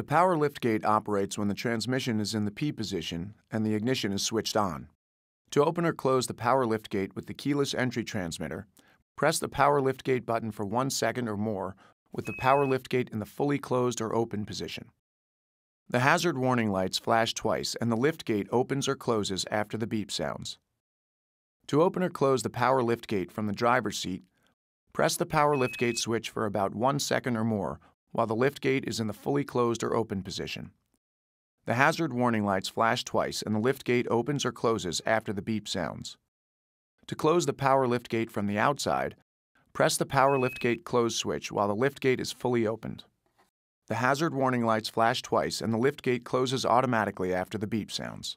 The power lift gate operates when the transmission is in the P position and the ignition is switched on. To open or close the power lift gate with the keyless entry transmitter, press the power lift gate button for 1 second or more with the power lift gate in the fully closed or open position. The hazard warning lights flash twice and the lift gate opens or closes after the beep sounds. To open or close the power lift gate from the driver's seat, press the power lift gate switch for about 1 second or more while the lift gate is in the fully closed or open position. The hazard warning lights flash twice and the lift gate opens or closes after the beep sounds. To close the power lift gate from the outside, press the power lift gate close switch while the lift gate is fully opened. The hazard warning lights flash twice and the lift gate closes automatically after the beep sounds.